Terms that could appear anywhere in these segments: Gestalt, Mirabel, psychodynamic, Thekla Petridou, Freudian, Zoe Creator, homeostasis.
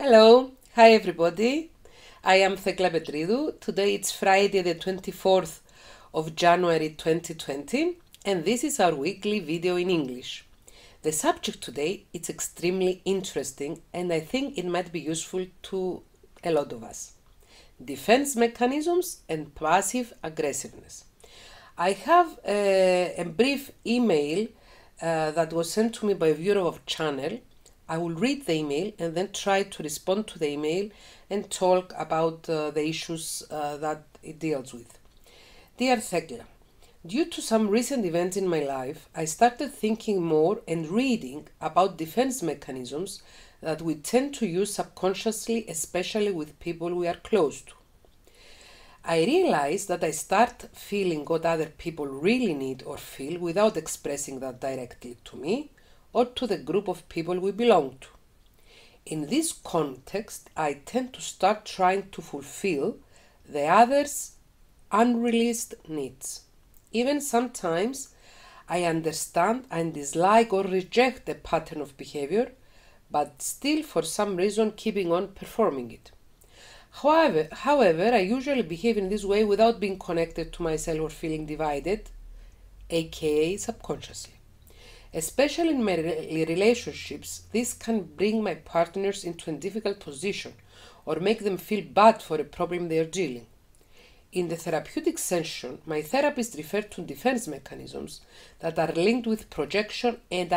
Hello, hi everybody, I am Thekla Petridou. Today it's Friday the 24th of January 2020 and this is our weekly video in English. The subject today is extremely interesting and I think it might be useful to a lot of us. Defense mechanisms and passive aggressiveness. I have a brief email that was sent to me by a viewer of channel. I will read the email and then try to respond to the email and talk about the issues that it deals with. Dear Thekla, due to some recent events in my life, I started thinking more and reading about defense mechanisms that we tend to use subconsciously, especially with people we are close to. I realized that I start feeling what other people really need or feel without expressing that directly to me, or to the group of people we belong to. In this context, I tend to start trying to fulfill the other's unreleased needs. Even sometimes, I understand and dislike or reject the pattern of behavior, but still for some reason keeping on performing it. However, I usually behave in this way without being connected to myself or feeling divided, aka subconsciously. Especially in my relationships, this can bring my partners into a difficult position or make them feel bad for a problem they are dealing. In the therapeutic session, my therapist referred to defense mechanisms that are linked with projection and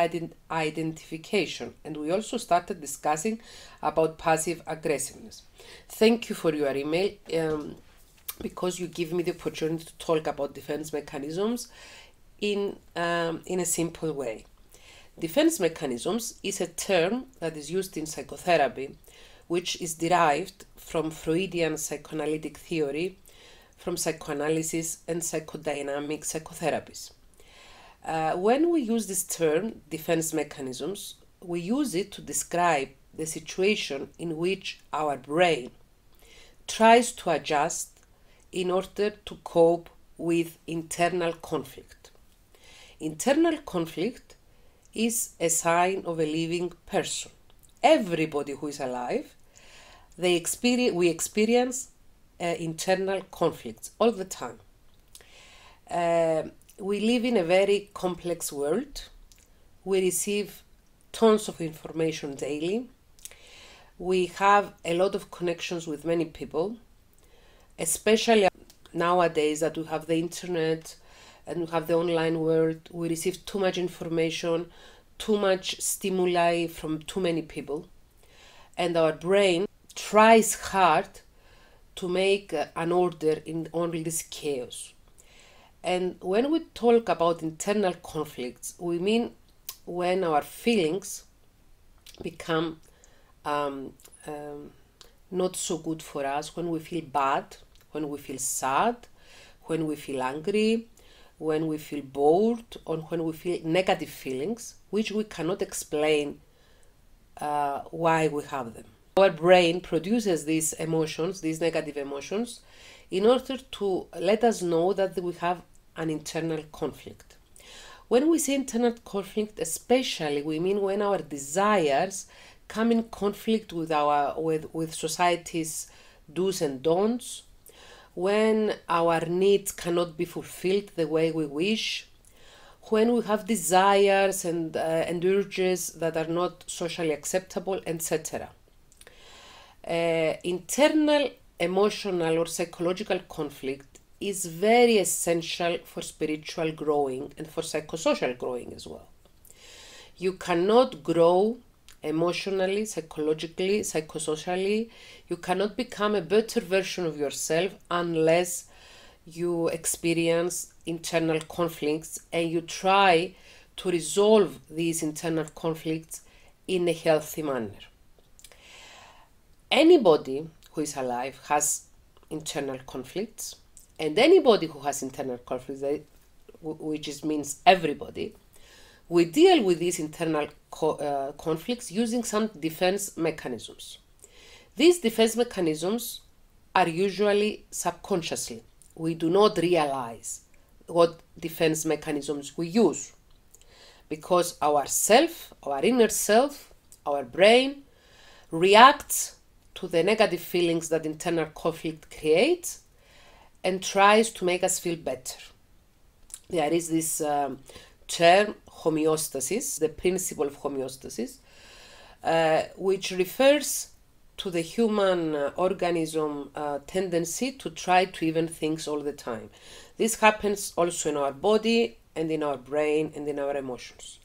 identification, and we also started discussing about passive aggressiveness. Thank you for your email because you give me the opportunity to talk about defense mechanisms in a simple way. Defense mechanisms is a term that is used in psychotherapy, which is derived from Freudian psychoanalytic theory, from psychoanalysis and psychodynamic psychotherapies. When we use this term, defense mechanisms, we use it to describe the situation in which our brain tries to adjust in order to cope with internal conflict. Internal conflict is a sign of a living person. Everybody who is alive, we experience internal conflicts all the time. We live in a very complex world. We receive tons of information daily. We have a lot of connections with many people, especially nowadays that we have the internet, and we have the online world. We receive too much information, too much stimuli from too many people, and our brain tries hard to make an order in all this chaos. And when we talk about internal conflicts, we mean when our feelings become not so good for us, when we feel bad, when we feel sad, when we feel angry, when we feel bored, or when we feel negative feelings, which we cannot explain why we have them. Our brain produces these emotions, these negative emotions, in order to let us know that we have an internal conflict. When we say internal conflict, especially, we mean when our desires come in conflict with society's do's and don'ts, when our needs cannot be fulfilled the way we wish, when we have desires and urges that are not socially acceptable, etc. Internal emotional or psychological conflict is very essential for spiritual growing and for psychosocial growing as well. You cannot grow emotionally, psychologically, psychosocially. You cannot become a better version of yourself unless you experience internal conflicts and you try to resolve these internal conflicts in a healthy manner. Anybody who is alive has internal conflicts, and anybody who has internal conflicts, which means everybody, we deal with these internal conflicts using some defense mechanisms. These defense mechanisms are usually subconsciously. We do not realize what defense mechanisms we use because our inner self, our brain, reacts to the negative feelings that internal conflict creates and tries to make us feel better. There is this term, homeostasis, the principle of homeostasis, which refers to the human organism tendency to try to even things all the time. This happens also in our body and in our brain and in our emotions.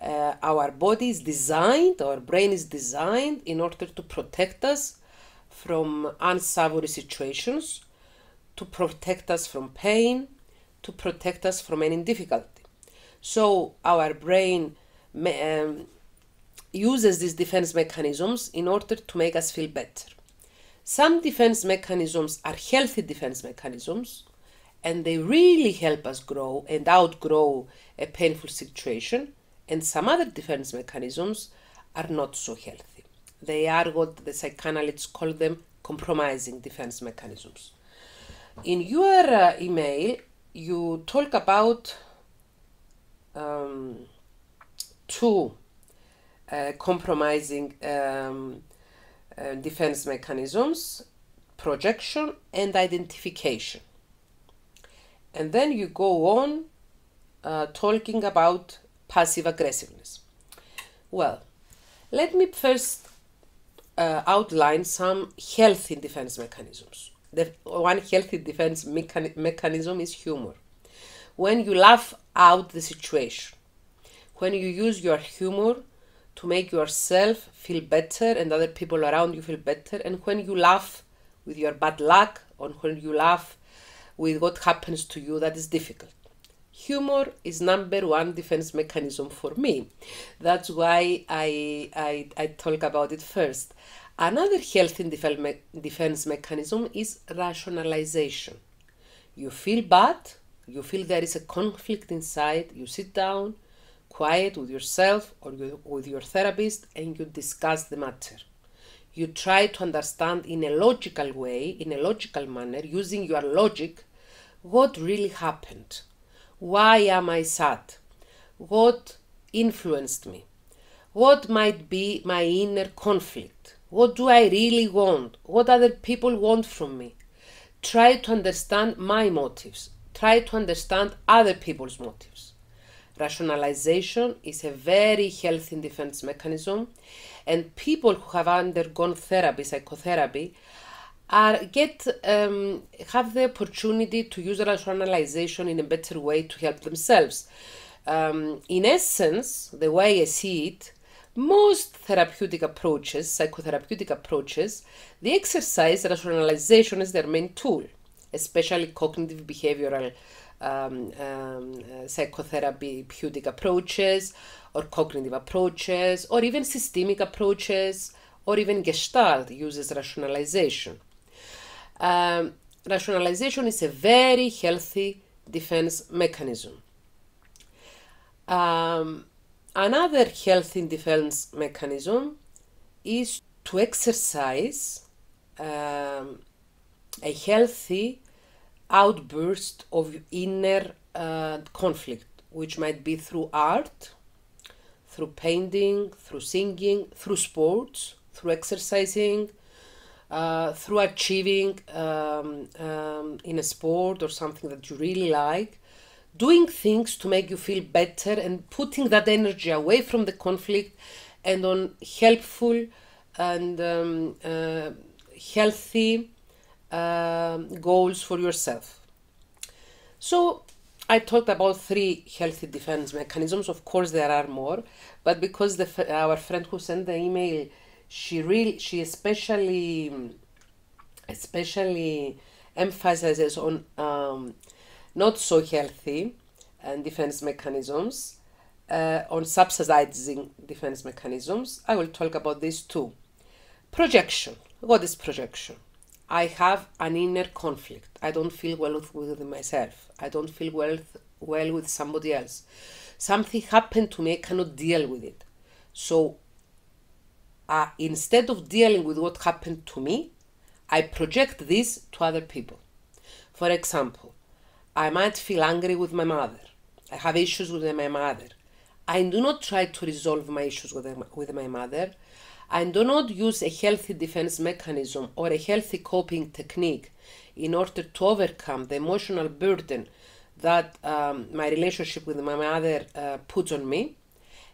Our body is designed, our brain is designed in order to protect us from unsavory situations, to protect us from pain, to protect us from any difficulty. So our brain uses these defense mechanisms in order to make us feel better. Some defense mechanisms are healthy defense mechanisms, and they really help us grow and outgrow a painful situation, and some other defense mechanisms are not so healthy. They are what the psychanalysts call them compromising defense mechanisms. In your email, you talk about two compromising defense mechanisms, projection and identification. And then you go on talking about passive aggressiveness. Well, let me first outline some healthy defense mechanisms. One healthy defense mechanism is humor. When you laugh out the situation, when you use your humor to make yourself feel better and other people around you feel better, and when you laugh with your bad luck, or when you laugh with what happens to you that is difficult. Humor is number one defense mechanism for me. That's why I talk about it first. Another healthy defense mechanism is rationalization. You feel bad, you feel there is a conflict inside, you sit down, quiet with yourself or with your therapist, and you discuss the matter. You try to understand in a logical way, in a logical manner, using your logic, what really happened. Why am I sad? What influenced me? What might be my inner conflict? What do I really want? What other people want from me? Try to understand my motives. Try to understand other people's motives. Rationalization is a very healthy defense mechanism, and people who have undergone therapy, psychotherapy, have the opportunity to use rationalization in a better way to help themselves. In essence, the way I see it, most therapeutic approaches, psychotherapeutic approaches, they exercise rationalization as their main tool, especially cognitive behavioral psychotherapeutic approaches, or cognitive approaches, or even systemic approaches, or even Gestalt uses rationalization. Rationalization is a very healthy defense mechanism. Another healthy defense mechanism is to exercise a healthy outburst of inner conflict, which might be through art, through painting, through singing, through sports, through exercising, through achieving in a sport or something that you really like, doing things to make you feel better and putting that energy away from the conflict and on helpful and healthy goals for yourself. So I talked about three healthy defense mechanisms. Of course there are more, but because our friend who sent the email, she especially emphasizes on not so healthy and defense mechanisms, on subsidizing defense mechanisms, I will talk about these too. Projection. What is projection? I have an inner conflict. I don't feel well with myself. I don't feel well with somebody else. Something happened to me. I cannot deal with it. So instead of dealing with what happened to me, I project this to other people. For example, I might feel angry with my mother. I have issues with my mother. I do not try to resolve my issues with my mother. and do not use a healthy defense mechanism or a healthy coping technique in order to overcome the emotional burden that my relationship with my mother puts on me,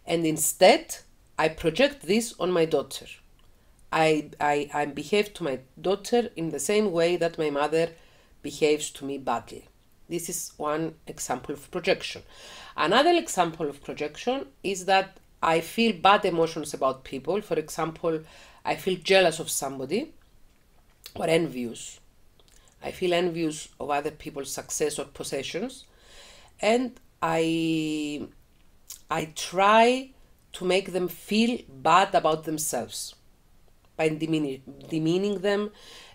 and instead I project this on my daughter. I behave to my daughter in the same way that my mother behaves to me badly. This is one example of projection. Another example of projection is that I feel bad emotions about people. For example, I feel jealous of somebody or envious. I feel envious of other people's success or possessions, and I try to make them feel bad about themselves by demeaning them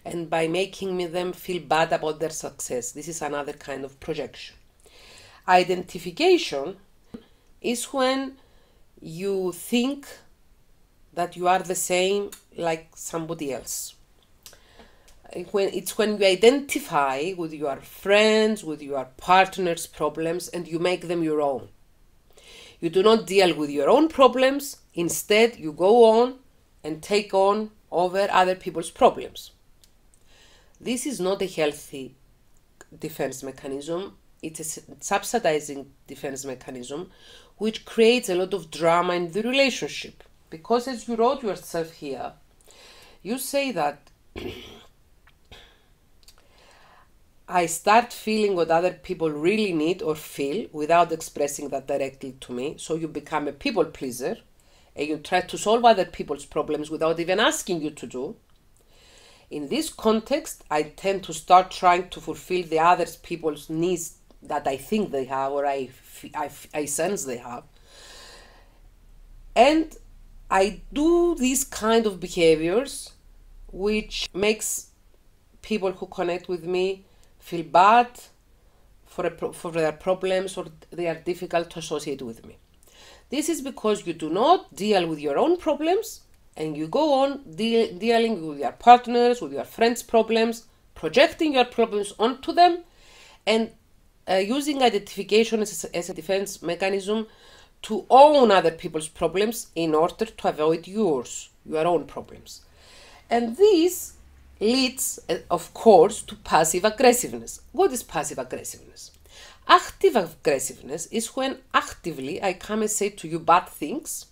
and by making them feel bad about their success. This is another kind of projection. Identification is when you think that you are the same like somebody else. It's when you identify with your friends, with your partner's problems, and you make them your own. You do not deal with your own problems. Instead, you go on and take on over other people's problems. This is not a healthy defense mechanism. It's a subsidizing defense mechanism, which creates a lot of drama in the relationship. Because as you wrote yourself here, you say that I start feeling what other people really need or feel without expressing that directly to me. So you become a people pleaser and you try to solve other people's problems without even asking you to do. In this context, I tend to start trying to fulfill the other people's needs that I think they have or I sense they have. And I do these kind of behaviors which makes people who connect with me feel bad for their problems, or they are difficult to associate with me. This is because you do not deal with your own problems and you go on dealing with your partners, with your friends' problems, projecting your problems onto them, and using identification as a defense mechanism to own other people's problems in order to avoid your own problems. And this leads, of course, to passive aggressiveness. What is passive aggressiveness? Active aggressiveness is when actively I come and say to you bad things.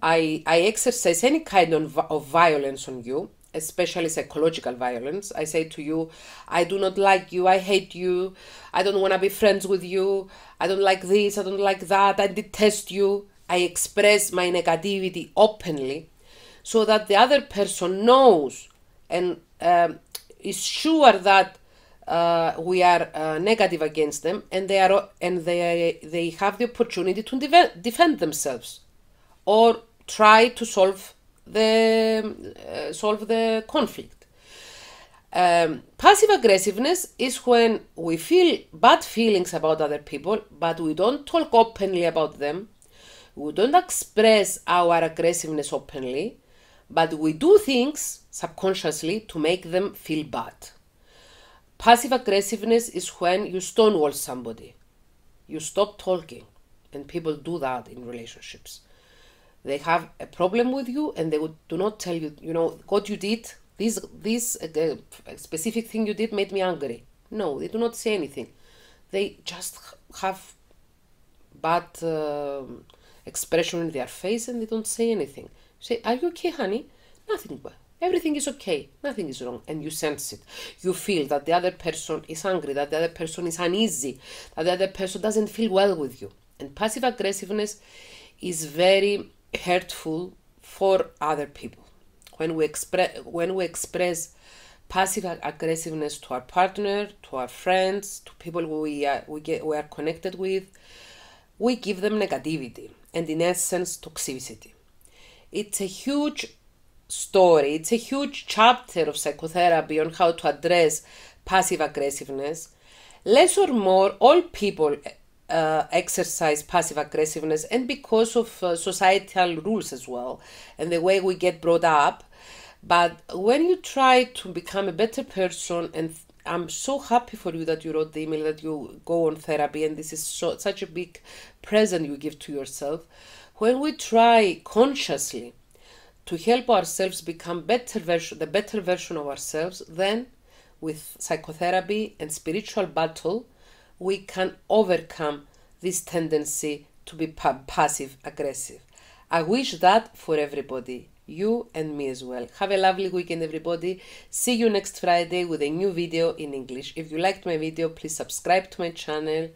I exercise any kind of violence on you, especially psychological violence. I say to you, I do not like you, I hate you, I don't want to be friends with you, I don't like this, I don't like that, I detest you. I express my negativity openly so that the other person knows and is sure that we are negative against them, and they have the opportunity to defend themselves or try to solve the conflict. Passive aggressiveness is when we feel bad feelings about other people, but we don't talk openly about them. We don't express our aggressiveness openly, but we do things subconsciously to make them feel bad. Passive aggressiveness is when you stonewall somebody. You stop talking, and people do that in relationships. They have a problem with you and they do not tell you, you know, what you did, this specific thing you did made me angry. No, they do not say anything. They just have bad expression in their face and they don't say anything. Say, are you okay, honey? Nothing. Everything is okay. Nothing is wrong. And you sense it. You feel that the other person is angry, that the other person is uneasy, that the other person doesn't feel well with you. And passive aggressiveness is very hurtful for other people. When we express passive aggressiveness to our partner, to our friends, to people we are connected with, we give them negativity and, in essence, toxicity. It's a huge story, it's a huge chapter of psychotherapy on how to address passive aggressiveness. Less or more, all people exercise passive aggressiveness, and because of societal rules as well, and the way we get brought up. But when you try to become a better person, and I'm so happy for you that you wrote the email, that you go on therapy, and this is such a big present you give to yourself. When we try consciously to help ourselves become the better version of ourselves, then with psychotherapy and spiritual battle, we can overcome this tendency to be passive-aggressive. I wish that for everybody, you and me as well. Have a lovely weekend, everybody. See you next Friday with a new video in English. If you liked my video, please subscribe to my channel,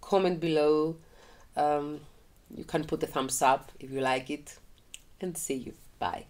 comment below. You can put a thumbs up if you like it. And see you. Bye.